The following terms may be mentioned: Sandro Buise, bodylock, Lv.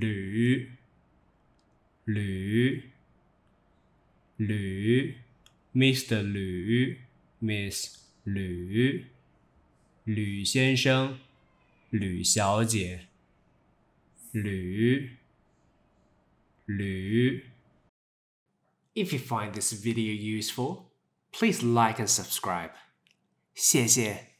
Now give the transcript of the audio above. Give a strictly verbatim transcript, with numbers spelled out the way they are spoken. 吕，吕，吕 ，Mister 吕 ，Miss 吕，吕先生，吕小姐，吕，吕。If you find this video useful, please like and subscribe. 谢谢。